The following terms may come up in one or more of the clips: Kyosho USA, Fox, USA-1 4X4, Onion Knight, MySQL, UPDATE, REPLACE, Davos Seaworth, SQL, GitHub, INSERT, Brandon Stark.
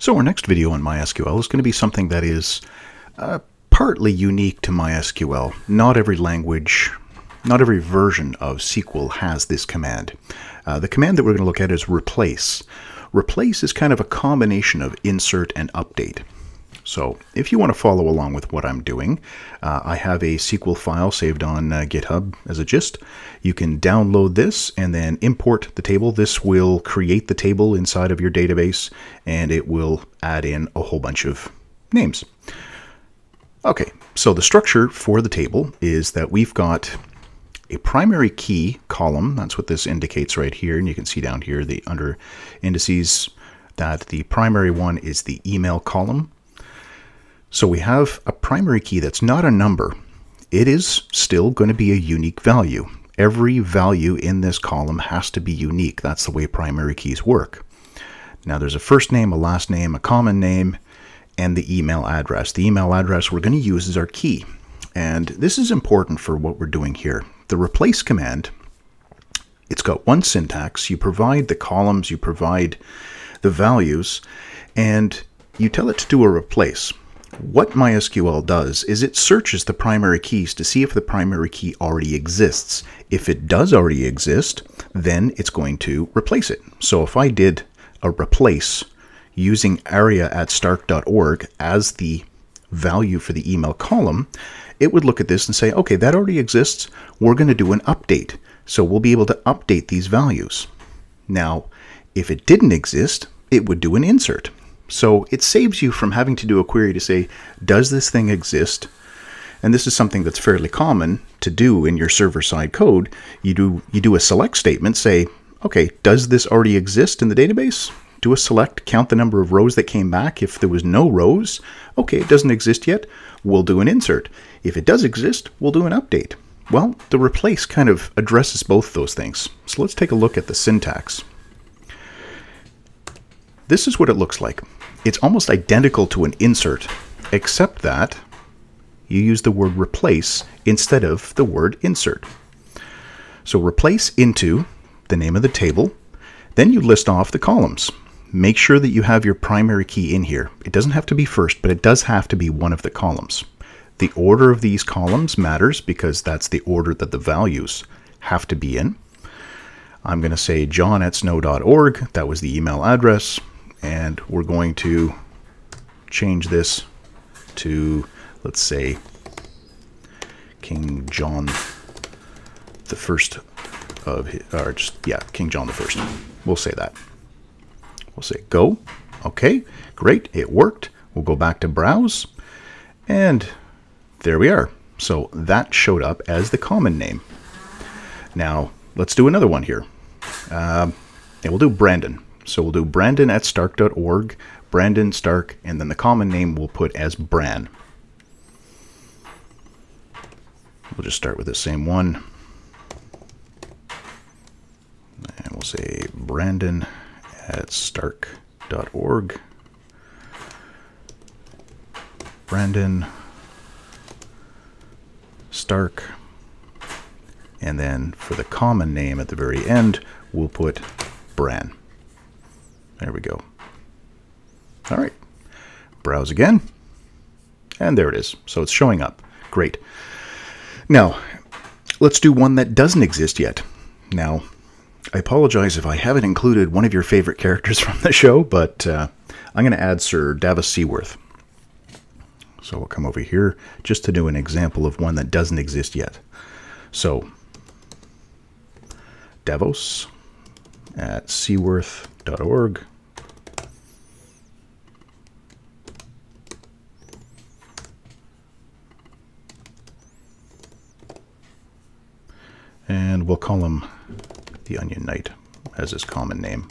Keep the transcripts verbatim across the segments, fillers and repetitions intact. So our next video on MySQL is going to be something that is uh, partly unique to MySQL. Not every language, not every version of S Q L has this command. Uh, the command that we're going to look at is replace. Replace is kind of a combination of insert and update. So if you want to follow along with what I'm doing, uh, I have a S Q L file saved on uh, GitHub as a gist. You can download this and then import the table. This will create the table inside of your database, and it will add in a whole bunch of names. Okay, so the structure for the table is that we've got a primary key column. That's what this indicates right here. And you can see down here the under indices that the primary one is the email column. So we have a primary key that's not a number. It is still going to be a unique value. Every value in this column has to be unique. That's the way primary keys work. Now there's a first name, a last name, a common name, and the email address. The email address we're going to use as our key. And this is important for what we're doing here. The replace command, it's got one syntax. You provide the columns, you provide the values, and you tell it to do a replace. What MySQL does is it searches the primary keys to see if the primary key already exists. If it does already exist, then it's going to replace it. So if I did a replace using aria at stark dot org as the value for the email column, it would look at this and say, okay, that already exists. We're going to do an update. So we'll be able to update these values. Now, if it didn't exist, it would do an insert. So it saves you from having to do a query to say, does this thing exist? And this is something that's fairly common to do in your server-side code. You do, you do a select statement, say, okay, does this already exist in the database? Do a select, count the number of rows that came back. If there was no rows, okay, it doesn't exist yet, we'll do an insert. If it does exist, we'll do an update. Well, the replace kind of addresses both those things. So let's take a look at the syntax. This is what it looks like. It's almost identical to an insert, except that you use the word replace instead of the word insert. So replace into the name of the table, then you list off the columns. Make sure that you have your primary key in here. It doesn't have to be first, but it does have to be one of the columns. The order of these columns matters because that's the order that the values have to be in. I'm going to say John at snow dot org. That was the email address. And we're going to change this to, let's say, King John the First of, his, or just, yeah, King John the First. We'll say that. We'll say go. Okay, great. It worked. We'll go back to browse. And there we are. So that showed up as the common name. Now, let's do another one here. Uh, and we'll do Brandon. So we'll do Brandon at stark dot org, Brandon Stark, and then the common name we'll put as Bran. We'll just start with the same one. And we'll say Brandon at stark dot org. Brandon Stark. And then for the common name at the very end, we'll put Bran. There we go. All right. Browse again. And there it is. So it's showing up. Great. Now, let's do one that doesn't exist yet. Now, I apologize if I haven't included one of your favorite characters from the show, but uh, I'm going to add Sir Davos Seaworth. So we'll come over here just to do an example of one that doesn't exist yet. So, Davos at seaworth dot org. And we'll call him the Onion Knight as his common name.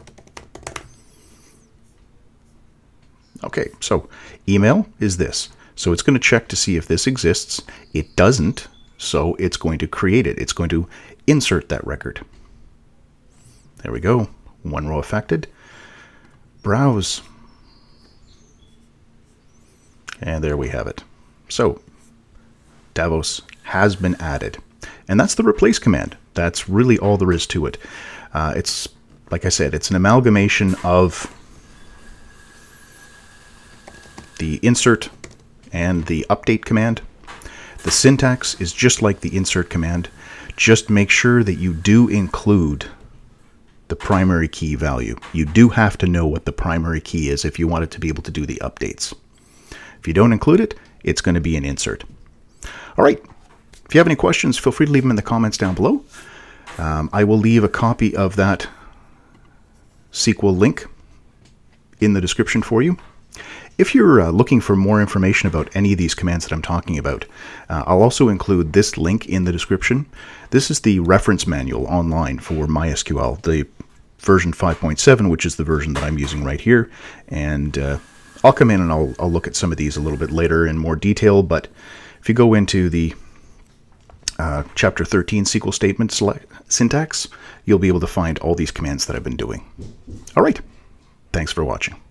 Okay, so email is this. So it's going to check to see if this exists. It doesn't, so it's going to create it. It's going to insert that record. There we go. One row affected. Browse. And there we have it. So Davos has been added. And that's the replace command. That's really all there is to it. Uh, it's, like I said, it's an amalgamation of the insert and the update command. The syntax is just like the insert command. Just make sure that you do include the primary key value. You do have to know what the primary key is if you want it to be able to do the updates. If you don't include it, it's going to be an insert. All right. If you have any questions, feel free to leave them in the comments down below. Um, I will leave a copy of that S Q L link in the description for you. If you're uh, looking for more information about any of these commands that I'm talking about, uh, I'll also include this link in the description. This is the reference manual online for MySQL, the version five point seven, which is the version that I'm using right here. And uh, I'll come in and I'll, I'll look at some of these a little bit later in more detail. But if you go into the uh, Chapter thirteen S Q L Statement select syntax, you'll be able to find all these commands that I've been doing. All right. Thanks for watching.